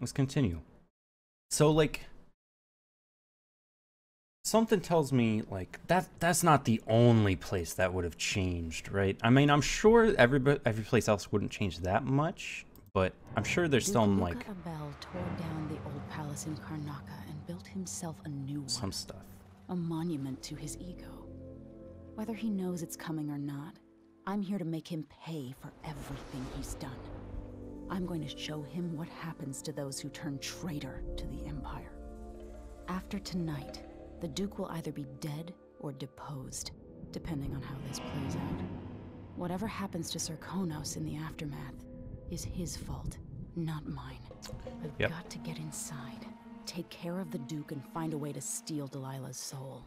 Let's continue. So, like, something tells me, like, that's not the only place that would have changed, right? I mean, I'm sure every place else wouldn't change that much, but I'm sure there's some, like... Duke Luca Abel tore down the old palace in Karnaca and built himself a new one. Some stuff. A monument to his ego. Whether he knows it's coming or not, I'm here to make him pay for everything he's done. I'm going to show him what happens to those who turn traitor to the Empire. After tonight, the Duke will either be dead or deposed, depending on how this plays out. Whatever happens to Serkonos in the aftermath is his fault, not mine. I've got to get inside, take care of the Duke, and find a way to steal Delilah's soul.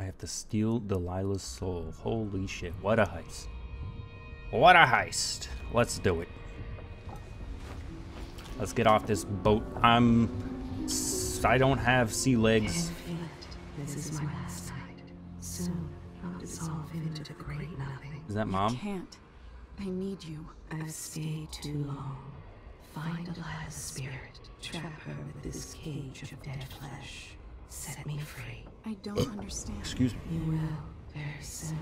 I have to steal Delilah's soul. Holy shit, what a heist. What a heist. Let's do it. Let's get off this boat. I don't have sea legs. This is my last night. Soon, I'll dissolve into the great nothing. Is that Mom? I can't. I need you. I've stayed too long. Find Delilah's spirit. Trap her with this cage of dead flesh. Set me free. I don't understand. Excuse me. You will very soon.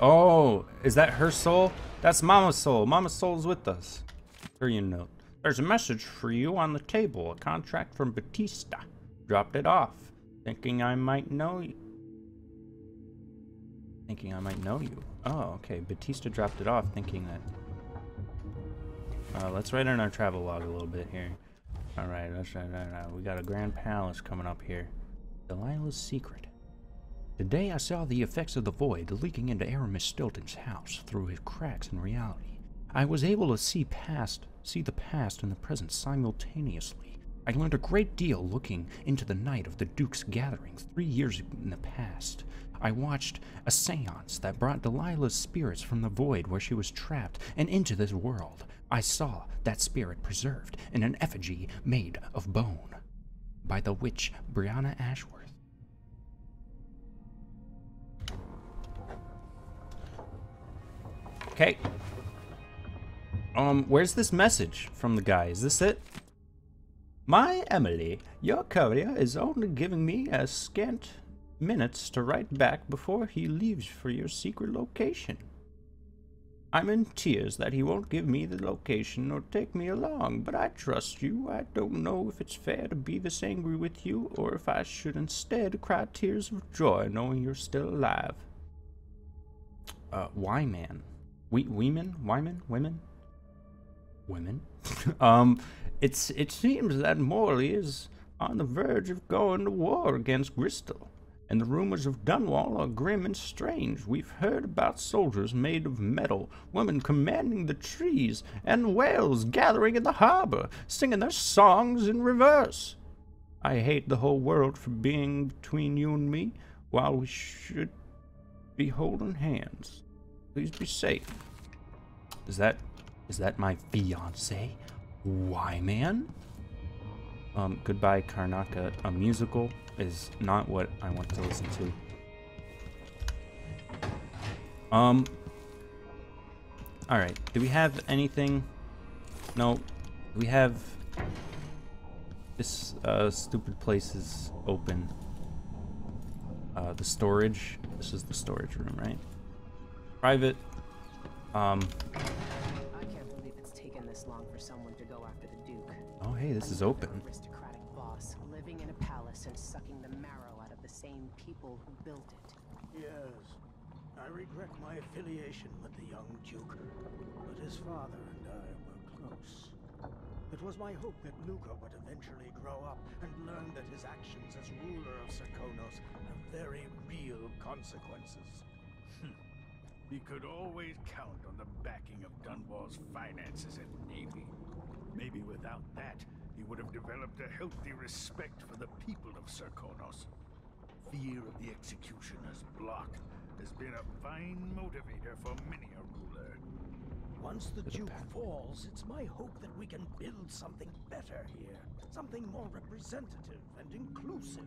Oh, is that her soul? That's Mama's soul. Mama's soul is with us. Here you note. There's a message for you on the table. A contract from Batista. Dropped it off. Thinking I might know you. Oh, okay. Batista dropped it off thinking that. Let's write in our travel log a little bit here. Alright, let's write that. We got a Grand Palace coming up here. Delilah's secret. Today I saw the effects of the void leaking into Aramis Stilton's house through his cracks in reality. I was able to see the past and the present simultaneously. I learned a great deal looking into the night of the Duke's gathering 3 years in the past. I watched a seance that brought Delilah's spirits from the void where she was trapped and into this world. I saw that spirit preserved in an effigy made of bone by the witch Brianna Ashworth. Okay. Where's this message from the guy? Is this it? My Emily, your courier is only giving me a scant minutes to write back before he leaves for your secret location. I'm in tears that he won't give me the location or take me along, but I trust you. I don't know if it's fair to be this angry with you or if I should instead cry tears of joy knowing you're still alive. Wyman. Women? It seems that Morley is on the verge of going to war against Gristol, and the rumors of Dunwall are grim and strange. We've heard about soldiers made of metal, women commanding the trees, and whales gathering in the harbor, singing their songs in reverse. I hate the whole world for being between you and me, while we should be holding hands. Please be safe. Is that my fiance? Why, man? Goodbye, Karnaca. A musical is not what I want to listen to. Alright. Do we have anything? No. We have... This, stupid place is open. The storage. This is the storage room, right? Private. I can't believe it's taken this long for someone to go after the Duke. Oh, hey, this is open. Aristocratic boss living in a palace and sucking the marrow out of the same people who built it. Yes, I regret my affiliation with the young Duke, but his father and I were close. It was my hope that Luca would eventually grow up and learn that his actions as ruler of Sykonos have very real consequences. He could always count on the backing of Dunwall's finances and navy. Maybe without that, he would have developed a healthy respect for the people of Serkonos. Fear of the executioner's block has been a fine motivator for many a ruler. Once the Duke falls, it's my hope that we can build something better here. Something more representative and inclusive.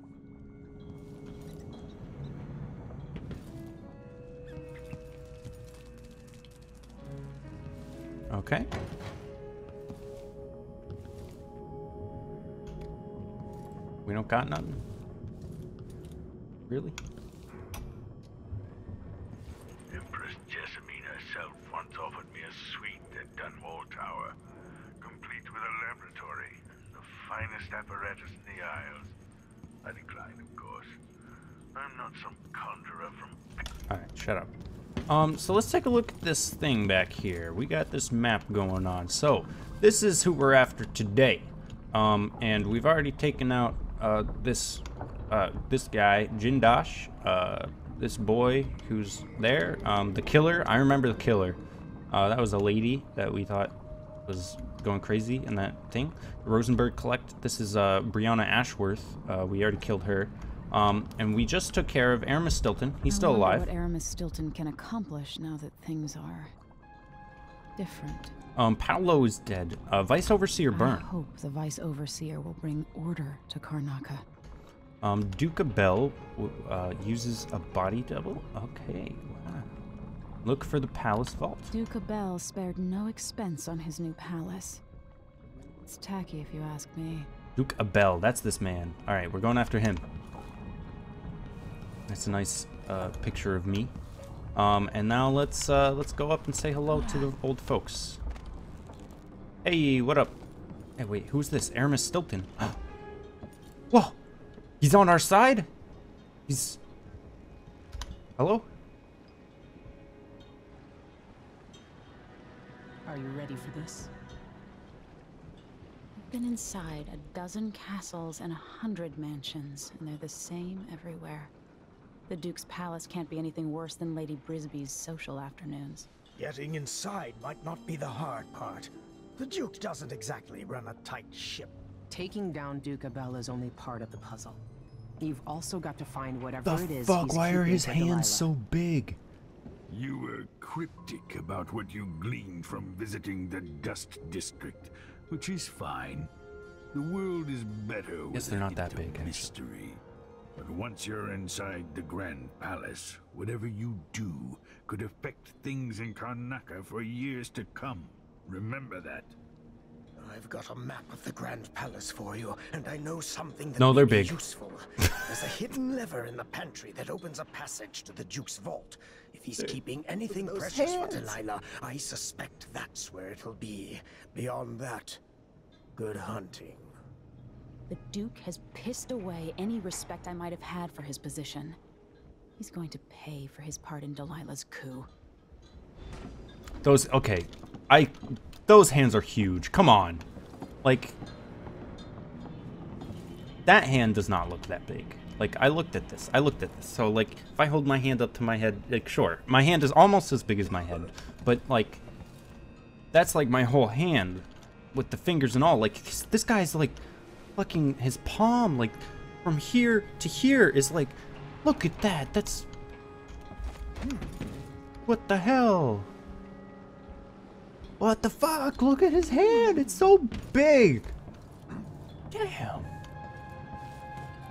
Okay. We don't got nothing? Really? Empress Jessamine herself once offered me a suite at Dunwall Tower, complete with a laboratory, the finest apparatus in the Isles. I declined, of course. I'm not some conjurer from... Alright, shut up. So let's take a look at this thing back here. We got this map going on. So, this is who we're after today. And we've already taken out this guy, Jindosh, this boy who's there, the killer. I remember the killer. That was a lady that we thought was going crazy in that thing. Rosenberg collect. This is Brianna Ashworth. We already killed her. And we just took care of Aramis Stilton. He's still alive. What Aramis Stilton can accomplish now that things are different. Paolo is dead. Vice Overseer Byrne. I hope the Vice Overseer will bring order to Karnaca. Duke Abele uses a body double. Okay. Wow. Look for the palace vault. Duke Abele spared no expense on his new palace. It's tacky if you ask me. Duke Abele, that's this man. Alright, we're going after him. That's a nice picture of me. And now let's go up and say hello to the old folks. Hey, what up? Hey, wait, who's this? Aramis Stilton. Whoa! He's on our side? He's... Hello? Are you ready for this? I've been inside 12 castles and 100 mansions, and they're the same everywhere. The Duke's palace can't be anything worse than Lady Brisby's social afternoons. Getting inside might not be the hard part. The Duke doesn't exactly run a tight ship. Taking down Duke Abele is only part of the puzzle. You've also got to find whatever it is. The fuck, why are his hands so big? You were cryptic about what you gleaned from visiting the Dust District, which is fine. The world is better with a mystery. But once you're inside the Grand Palace, whatever you do could affect things in Karnaca for years to come. Remember that. I've got a map of the Grand Palace for you, and I know something that will be useful. There's a hidden lever in the pantry that opens a passage to the Duke's vault. If he's keeping anything precious for Delilah, I suspect that's where it'll be. Beyond that, good hunting. The Duke has pissed away any respect I might have had for his position. He's going to pay for his part in Delilah's coup. Those, okay. Those hands are huge. Come on. Like, that hand does not look that big. Like, I looked at this. So, like, if I hold my hand up to my head, like, sure. My hand is almost as big as my head. But, like, that's, like, my whole hand with the fingers and all. Like, this guy's, like, fucking his palm, like, from here to here is, like, look at that. That's... What the hell? What the fuck? Look at his hand. It's so big. Damn.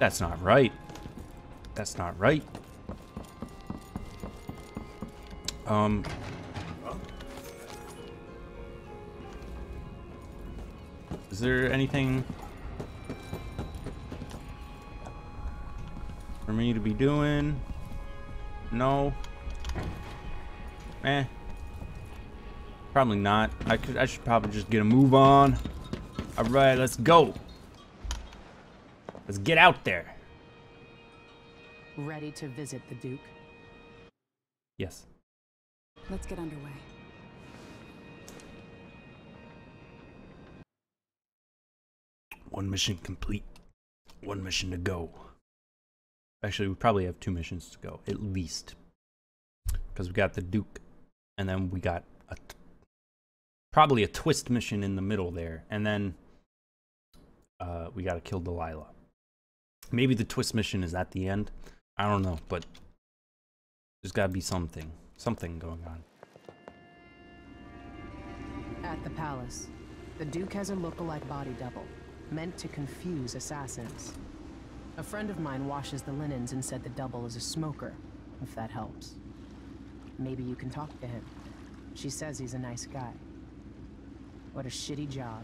That's not right. That's not right. Is there anything for me to be doing? No. Eh. Probably not. I should probably just get a move on. All right, let's go. Let's get out there. Ready to visit the Duke? Yes. Let's get underway. One mission complete. One mission to go. Actually, we probably have 2 missions to go, at least. Because we got the Duke, and then we got a... probably a twist mission in the middle there, and then we gotta kill Delilah. Maybe the twist mission is at the end. I don't know, but there's gotta be something going on. At the palace, the Duke has a lookalike body double, meant to confuse assassins. A friend of mine washes the linens and said the double is a smoker, if that helps. Maybe you can talk to him. She says he's a nice guy. What a shitty job,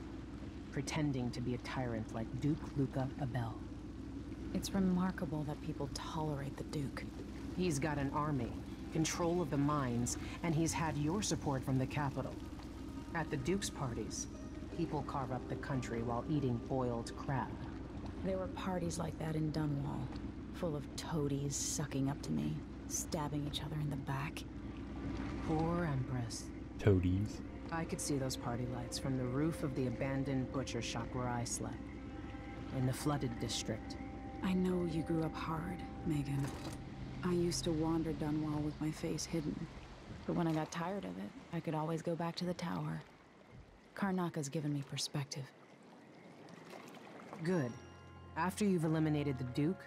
pretending to be a tyrant like Duke Luca Abel. It's remarkable that people tolerate the Duke. He's got an army, control of the mines, and he's had your support from the capital. At the Duke's parties, people carve up the country while eating boiled crab. There were parties like that in Dunwall, full of toadies sucking up to me, stabbing each other in the back. Poor Empress. Toadies. I could see those party lights from the roof of the abandoned butcher shop where I slept, in the flooded district. I know you grew up hard, Megan. I used to wander Dunwall with my face hidden, but when I got tired of it, I could always go back to the tower. Karnaca's given me perspective. Good. After you've eliminated the Duke,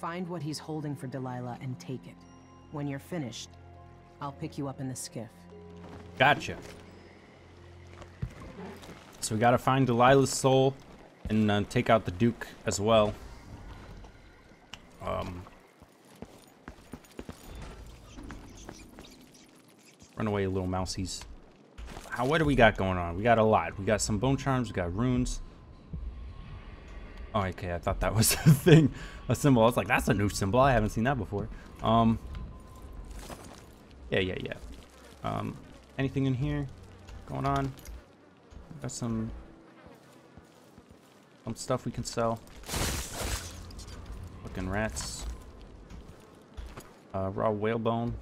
find what he's holding for Delilah and take it. When you're finished, I'll pick you up in the skiff. Gotcha. So we gotta find Delilah's soul and take out the Duke as well. Run away, little mousies. What do we got going on? We got a lot. We got some bone charms. We got runes. Oh, okay, I thought that was a thing, a symbol. I was like, that's a new symbol. I haven't seen that before. Yeah. Anything in here going on? We got some stuff we can sell. Fucking rats. Raw whalebone.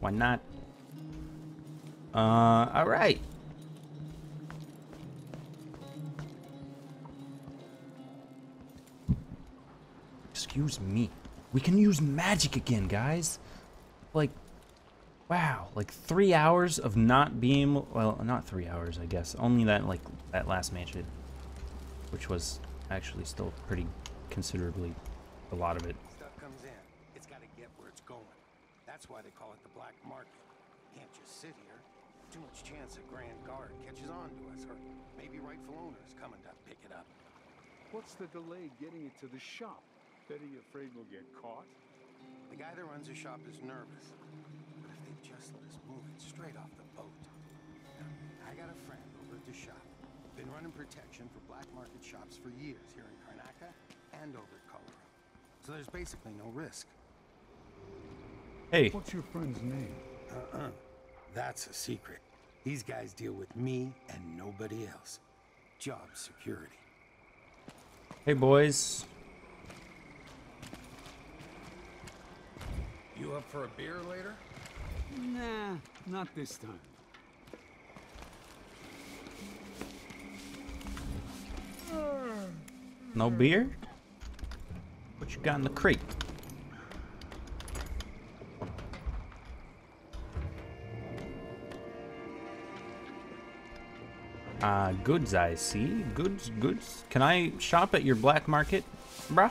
Why not? All right. Excuse me. We can use magic again, guys. Like, wow. Like 3 hours of not being, well, not 3 hours, I guess. Only that, like, that last mansion, which was actually still pretty considerably a lot of it. Stuff comes in. It's got to get where it's going. That's why they call it the black market. Can't just sit here. Too much chance a Grand Guard catches on to us, or maybe rightful owners coming to pick it up. What's the delay getting it to the shop? Betty afraid we'll get caught? The guy that runs the shop is nervous. But if they just let us move it straight off the boat. Now, I got a friend over at the shop. Been running protection for black market shops for years here in Karnaca and over at Colorado. So there's basically no risk. Hey. What's your friend's name? That's a secret. These guys deal with me and nobody else. Job security. Hey, boys. You up for a beer later? Nah, not this time. No beer? What you got in the crate? Goods, I see. Goods. Can I shop at your black market, bruh?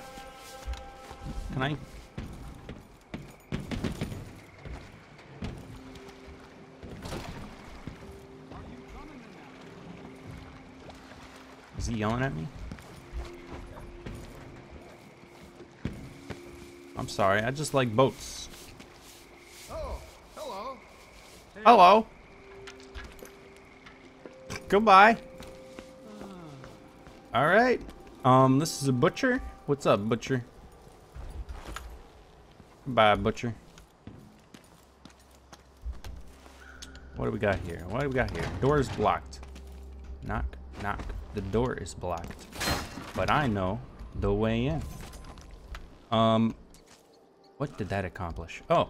Can I? Is he yelling at me? I'm sorry. I just like boats. Oh, hello. Hey. Hello. Goodbye. All right. This is a butcher. What's up, butcher? Goodbye, butcher. What do we got here? What do we got here? Door is blocked. Knock, knock. The door is blocked. But I know the way in. What did that accomplish? Oh.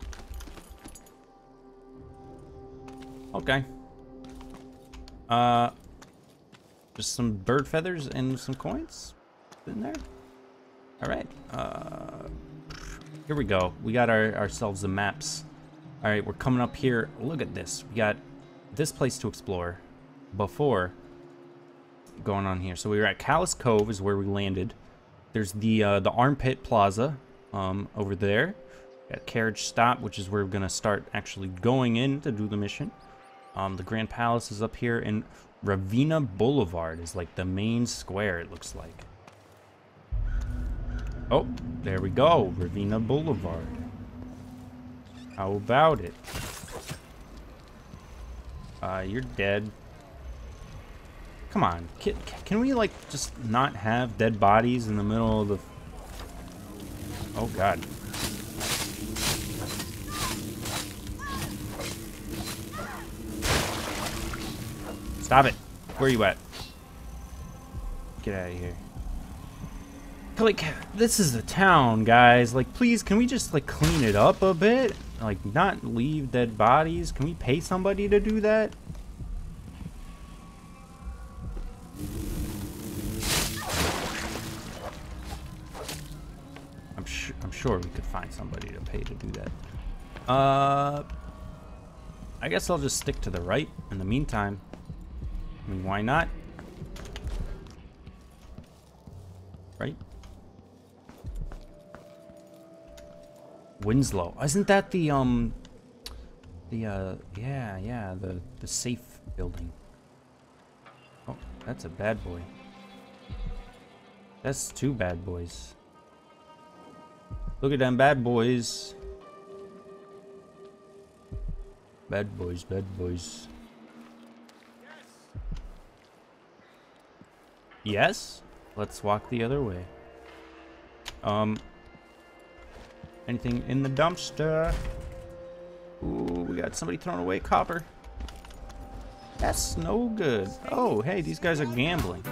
Okay. Just some bird feathers and some coins in there. All right. Here we go. We got ourselves the maps. All right, we're coming up here. Look at this. We got this place to explore before going on here. So we were at Callis Cove is where we landed. There's the Armpit Plaza over there. We got Carriage Stop, which is where we're gonna start actually going in to do the mission. The Grand Palace is up here, and Ravenna Boulevard is like the main square, it looks like. Oh, there we go, Ravenna Boulevard. How about it? You're dead. Come on, can we like just not have dead bodies in the middle of the Oh, God. Stop it. Where are you at? Get out of here. Like, this is the town, guys. Like, please, can we just, like, clean it up a bit? Like, not leave dead bodies. Can we pay somebody to do that? I'm sure we could find somebody to pay to do that. I guess I'll just stick to the right in the meantime. I mean, why not? Right? Winslow. Isn't that the safe building. Oh, that's a bad boy. That's two bad boys. Look at them bad boys. Bad boys, bad boys. Yes? Let's walk the other way. Anything in the dumpster? Ooh, we got somebody throwing away copper. That's no good. Oh, hey, these guys are gambling.